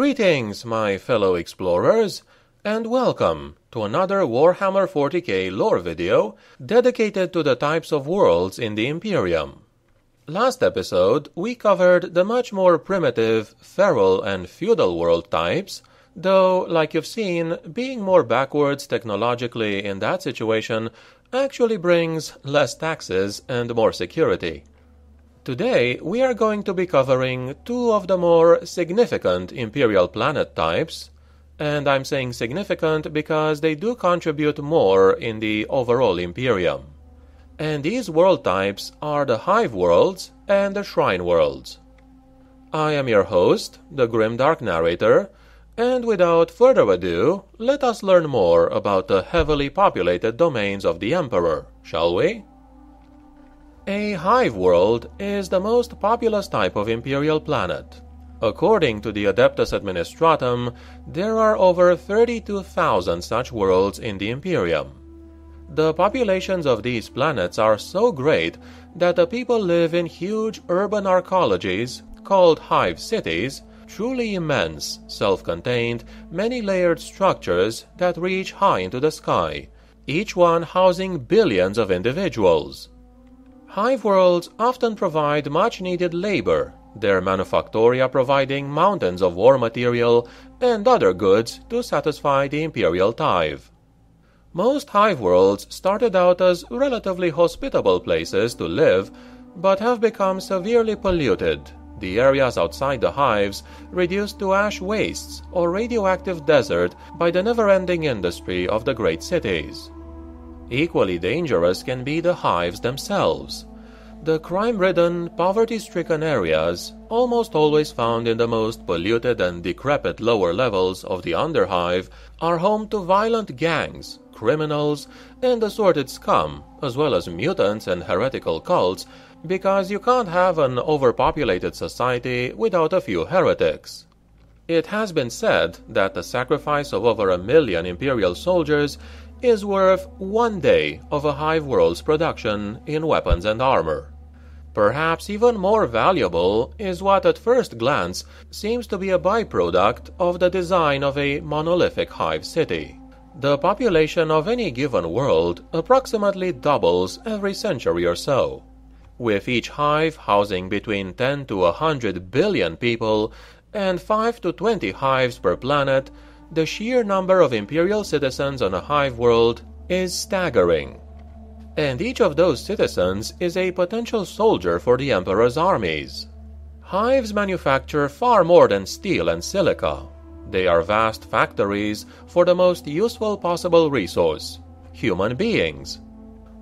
Greetings, my fellow explorers, and welcome to another Warhammer 40k lore video dedicated to the types of worlds in the Imperium. Last episode, we covered the much more primitive, feral and feudal world types, though, like you've seen, being more backwards technologically in that situation actually brings less taxes and more security. Today, we are going to be covering two of the more significant Imperial planet types, and I'm saying significant because they do contribute more in the overall Imperium. And these world types are the Hive Worlds and the Shrine Worlds. I am your host, the Grimdark narrator, and without further ado, let us learn more about the heavily populated domains of the Emperor, shall we? A Hive World is the most populous type of Imperial planet. According to the Adeptus Administratum, there are over 32,000 such worlds in the Imperium. The populations of these planets are so great that the people live in huge urban arcologies, called hive cities, truly immense, self-contained, many-layered structures that reach high into the sky, each one housing billions of individuals. Hive worlds often provide much-needed labor, their manufactoria providing mountains of war material and other goods to satisfy the Imperial tithe. Most hive worlds started out as relatively hospitable places to live, but have become severely polluted, the areas outside the hives reduced to ash wastes or radioactive desert by the never-ending industry of the great cities. Equally dangerous can be the hives themselves, the crime-ridden, poverty-stricken areas almost always found in the most polluted and decrepit lower levels of the underhive are home to violent gangs, criminals, and assorted scum, as well as mutants and heretical cults, because you can't have an overpopulated society without a few heretics. It has been said that the sacrifice of over 1 million Imperial soldiers is worth 1 day of a hive world's production in weapons and armor. Perhaps even more valuable is what at first glance seems to be a byproduct of the design of a monolithic hive city. The population of any given world approximately doubles every century or so, with each hive housing between 10 to 100 billion people and 5 to 20 hives per planet. The sheer number of Imperial citizens on a hive world is staggering, and each of those citizens is a potential soldier for the Emperor's armies. Hives manufacture far more than steel and silica. They are vast factories for the most useful possible resource, human beings.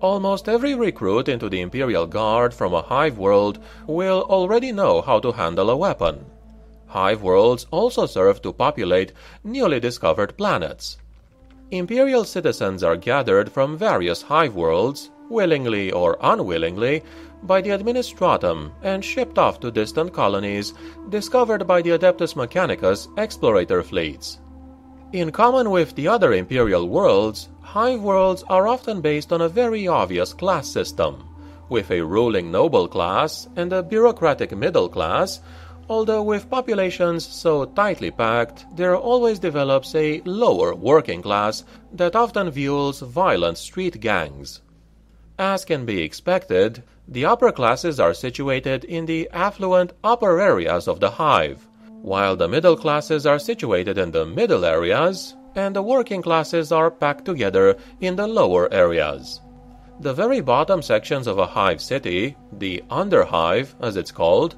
Almost every recruit into the Imperial Guard from a hive world will already know how to handle a weapon. Hive worlds also serve to populate newly discovered planets. Imperial citizens are gathered from various hive worlds, willingly or unwillingly, by the Administratum and shipped off to distant colonies discovered by the Adeptus Mechanicus explorator fleets. In common with the other Imperial worlds, hive worlds are often based on a very obvious class system, with a ruling noble class and a bureaucratic middle class, although with populations so tightly packed, there always develops a lower working class that often fuels violent street gangs. As can be expected, the upper classes are situated in the affluent upper areas of the hive, while the middle classes are situated in the middle areas, and the working classes are packed together in the lower areas. The very bottom sections of a hive city, the underhive as it's called,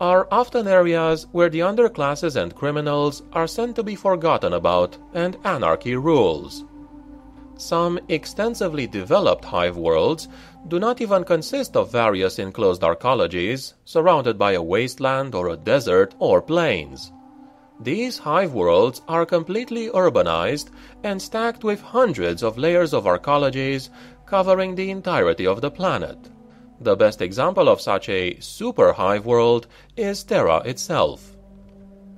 are often areas where the underclasses and criminals are sent to be forgotten about and anarchy rules. Some extensively developed hive worlds do not even consist of various enclosed arcologies surrounded by a wasteland or a desert or plains. These hive worlds are completely urbanized and stacked with hundreds of layers of arcologies covering the entirety of the planet. The best example of such a super hive world is Terra itself.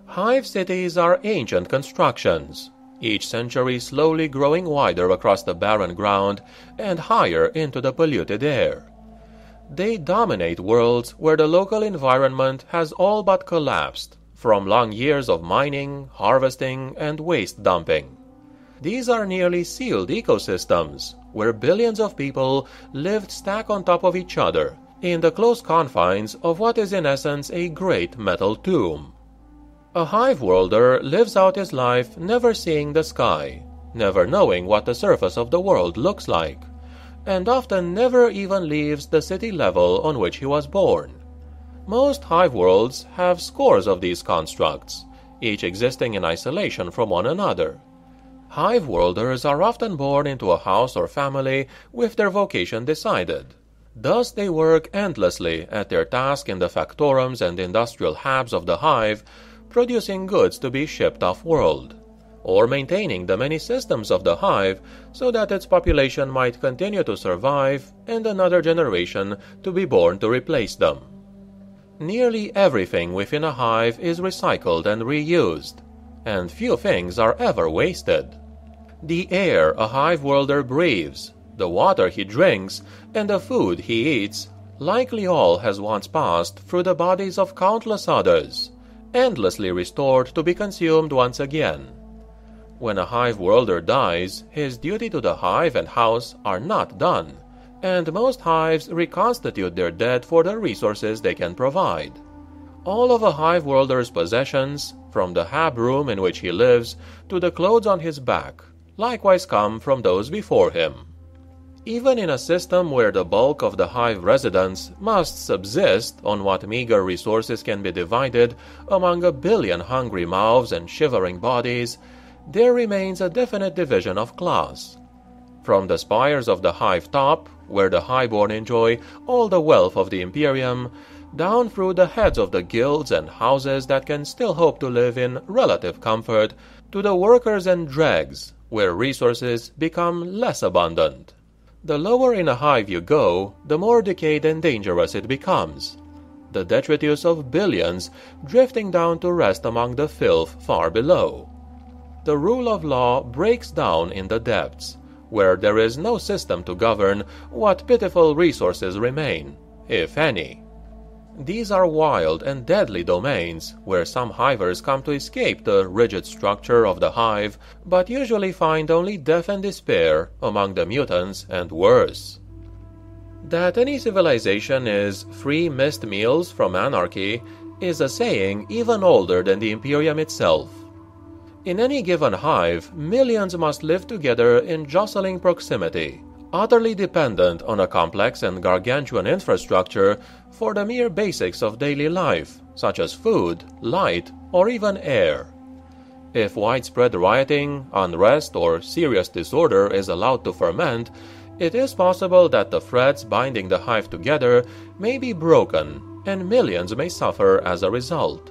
Hive cities are ancient constructions, each century slowly growing wider across the barren ground and higher into the polluted air. They dominate worlds where the local environment has all but collapsed, from long years of mining, harvesting, and waste dumping. These are nearly sealed ecosystems, where billions of people lived stacked on top of each other, in the close confines of what is in essence a great metal tomb. A hive-worlder lives out his life never seeing the sky, never knowing what the surface of the world looks like, and often never even leaves the city level on which he was born. Most hive worlds have scores of these constructs, each existing in isolation from one another. Hive worlders are often born into a house or family with their vocation decided. Thus they work endlessly at their task in the factorums and industrial habs of the hive, producing goods to be shipped off-world, or maintaining the many systems of the hive so that its population might continue to survive and another generation to be born to replace them. Nearly everything within a hive is recycled and reused, and few things are ever wasted. The air a hive worlder breathes, the water he drinks, and the food he eats likely all has once passed through the bodies of countless others, endlessly restored to be consumed once again. When a hive worlder dies, his duty to the hive and house are not done, and most hives reconstitute their dead for the resources they can provide. All of a hive worlder's possessions, from the hab room in which he lives to the clothes on his back, likewise come from those before him. Even in a system where the bulk of the hive residents must subsist on what meager resources can be divided among a billion hungry mouths and shivering bodies, there remains a definite division of class. From the spires of the hive top, where the highborn enjoy all the wealth of the Imperium, down through the heads of the guilds and houses that can still hope to live in relative comfort, to the workers and dregs, where resources become less abundant. The lower in a hive you go, the more decayed and dangerous it becomes, the detritus of billions drifting down to rest among the filth far below. The rule of law breaks down in the depths, where there is no system to govern what pitiful resources remain, if any. These are wild and deadly domains, where some hivers come to escape the rigid structure of the hive, but usually find only death and despair among the mutants and worse. That any civilization is free missed meals from anarchy is a saying even older than the Imperium itself. In any given hive, millions must live together in jostling proximity, utterly dependent on a complex and gargantuan infrastructure for the mere basics of daily life, such as food, light, or even air. If widespread rioting, unrest, or serious disorder is allowed to ferment, it is possible that the threads binding the hive together may be broken, and millions may suffer as a result.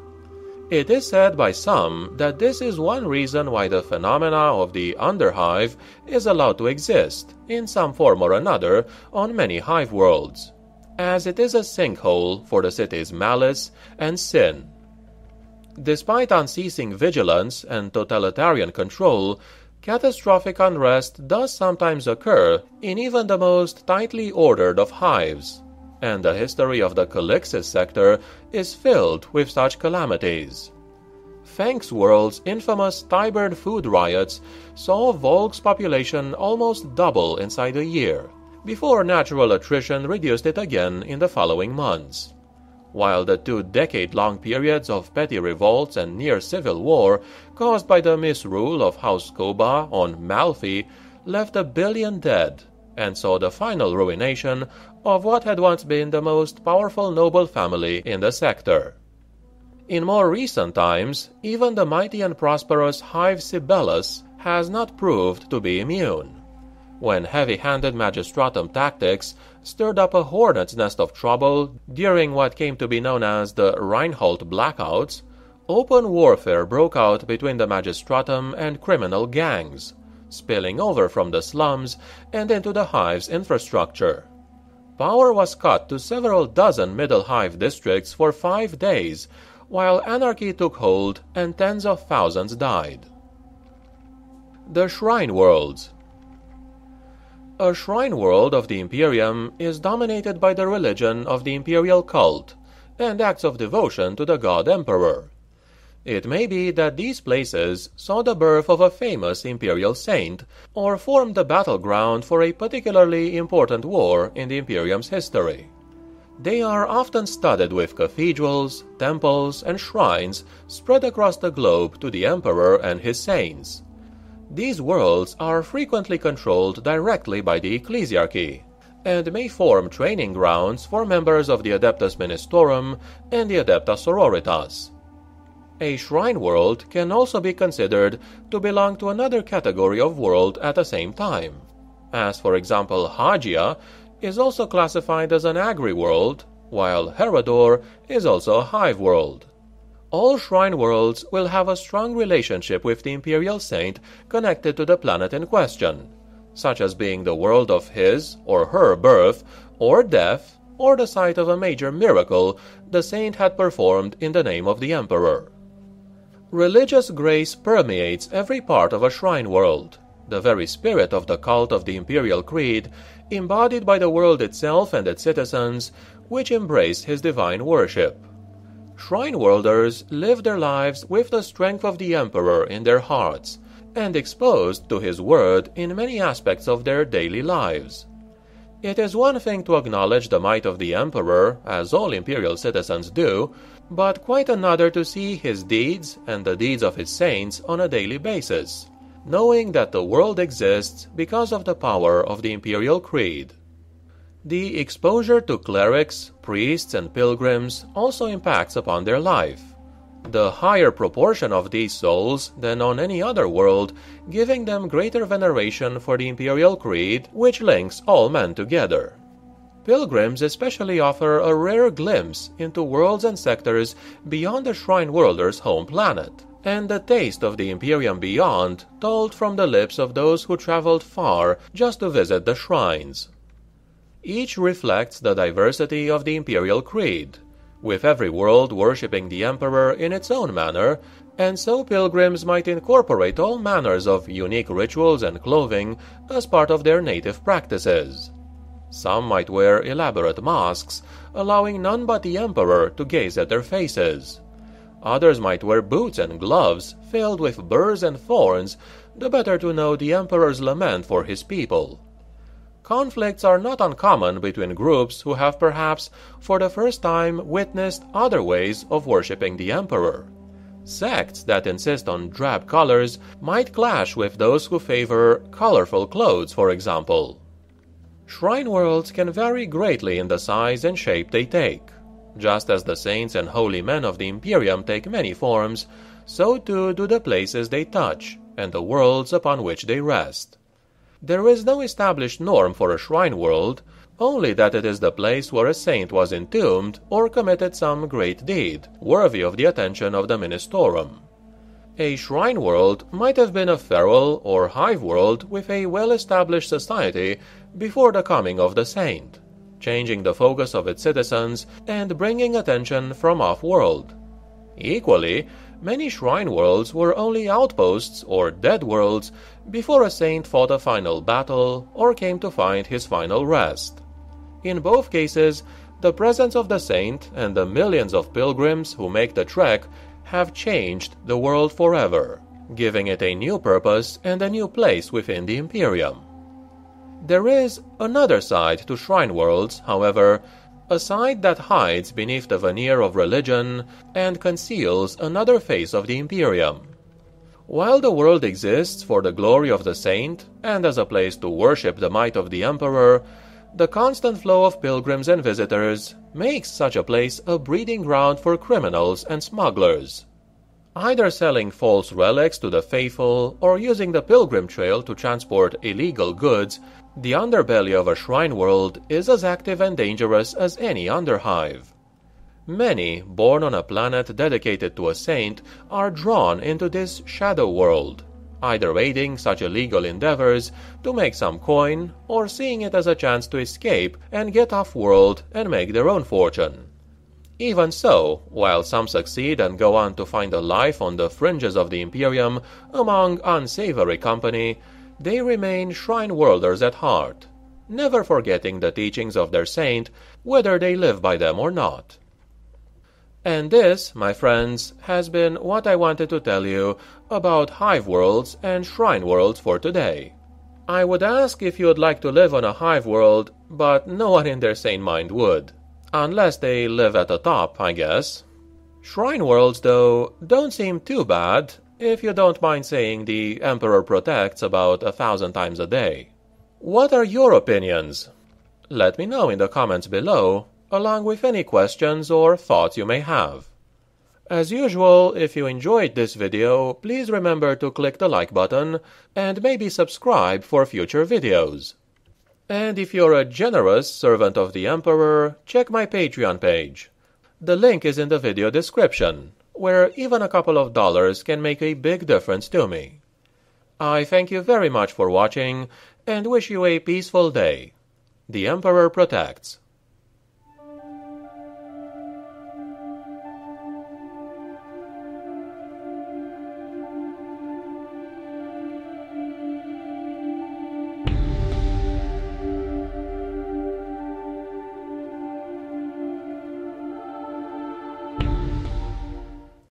It is said by some that this is one reason why the phenomena of the underhive is allowed to exist, in some form or another, on many hive worlds, as it is a sinkhole for the city's malice and sin. Despite unceasing vigilance and totalitarian control, catastrophic unrest does sometimes occur in even the most tightly ordered of hives, and the history of the Calyxis Sector is filled with such calamities. Feng's world's infamous Tyburn food riots saw Volk's population almost double inside a year, before natural attrition reduced it again in the following months. While the two-decade-long periods of petty revolts and near-civil war caused by the misrule of House Koba on Malfi left a billion dead, and saw the final ruination of what had once been the most powerful noble family in the sector. In more recent times, even the mighty and prosperous Hive Sibellus has not proved to be immune. When heavy-handed magistratum tactics stirred up a hornet's nest of trouble during what came to be known as the Reinhold blackouts, open warfare broke out between the magistratum and criminal gangs, spilling over from the slums and into the hive's infrastructure. Power was cut to several dozen middle hive districts for 5 days, while anarchy took hold and tens of thousands died. The Shrine Worlds. A shrine world of the Imperium is dominated by the religion of the imperial cult and acts of devotion to the god emperor. It may be that these places saw the birth of a famous imperial saint, or formed the battleground for a particularly important war in the Imperium's history. They are often studded with cathedrals, temples, and shrines spread across the globe to the emperor and his saints. These worlds are frequently controlled directly by the ecclesiarchy, and may form training grounds for members of the Adeptus Ministorum and the Adepta Sororitas. A shrine world can also be considered to belong to another category of world at the same time, as for example Hagia is also classified as an agri-world, while Herodor is also a hive world. All shrine worlds will have a strong relationship with the imperial saint connected to the planet in question, such as being the world of his or her birth or death, or the site of a major miracle the saint had performed in the name of the emperor. Religious grace permeates every part of a shrine world, the very spirit of the cult of the imperial creed, embodied by the world itself and its citizens, which embrace his divine worship. Shrine worlders live their lives with the strength of the emperor in their hearts, and exposed to his word in many aspects of their daily lives. It is one thing to acknowledge the might of the emperor, as all imperial citizens do, but quite another to see his deeds and the deeds of his saints on a daily basis, knowing that the world exists because of the power of the imperial creed. The exposure to clerics, priests, and pilgrims also impacts upon their life, the higher proportion of these souls than on any other world, giving them greater veneration for the imperial creed, which links all men together. Pilgrims especially offer a rare glimpse into worlds and sectors beyond the shrine worlder's home planet, and the taste of the Imperium beyond told from the lips of those who traveled far just to visit the shrines. Each reflects the diversity of the imperial creed, with every world worshipping the emperor in its own manner, and so pilgrims might incorporate all manners of unique rituals and clothing as part of their native practices. Some might wear elaborate masks, allowing none but the emperor to gaze at their faces. Others might wear boots and gloves filled with burrs and thorns, the better to know the emperor's lament for his people. Conflicts are not uncommon between groups who have perhaps for the first time witnessed other ways of worshipping the emperor. Sects that insist on drab colors might clash with those who favor colorful clothes, for example. Shrine worlds can vary greatly in the size and shape they take. Just as the saints and holy men of the Imperium take many forms, so too do the places they touch and the worlds upon which they rest. There is no established norm for a shrine world, only that it is the place where a saint was entombed or committed some great deed, worthy of the attention of the Ministorum. A shrine world might have been a feral or hive world with a well-established society before the coming of the saint, changing the focus of its citizens and bringing attention from off-world. Equally, many shrine worlds were only outposts or dead worlds before a saint fought a final battle or came to find his final rest. In both cases, the presence of the saint and the millions of pilgrims who make the trek have changed the world forever, giving it a new purpose and a new place within the Imperium. There is another side to shrine worlds, however, a side that hides beneath the veneer of religion and conceals another face of the Imperium. While the world exists for the glory of the saint and as a place to worship the might of the emperor, the constant flow of pilgrims and visitors makes such a place a breeding ground for criminals and smugglers, either selling false relics to the faithful or using the pilgrim trail to transport illegal goods. The underbelly of a shrine world is as active and dangerous as any underhive. Many, born on a planet dedicated to a saint, are drawn into this shadow world, either aiding such illegal endeavors to make some coin, or seeing it as a chance to escape and get off-world and make their own fortune. Even so, while some succeed and go on to find a life on the fringes of the Imperium among unsavory company, they remain shrine worlders at heart, never forgetting the teachings of their saint, whether they live by them or not. And this, my friends, has been what I wanted to tell you about hive worlds and shrine worlds for today. I would ask if you would like to live on a hive world, but no one in their sane mind would. Unless they live at the top, I guess. Shrine worlds, though, don't seem too bad, if you don't mind saying the Emperor protects about 1,000 times a day. What are your opinions? Let me know in the comments below, along with any questions or thoughts you may have. As usual, if you enjoyed this video, please remember to click the like button and maybe subscribe for future videos. And if you're a generous servant of the Emperor, check my Patreon page. The link is in the video description, where even a couple of dollars can make a big difference to me. I thank you very much for watching and wish you a peaceful day. The Emperor protects.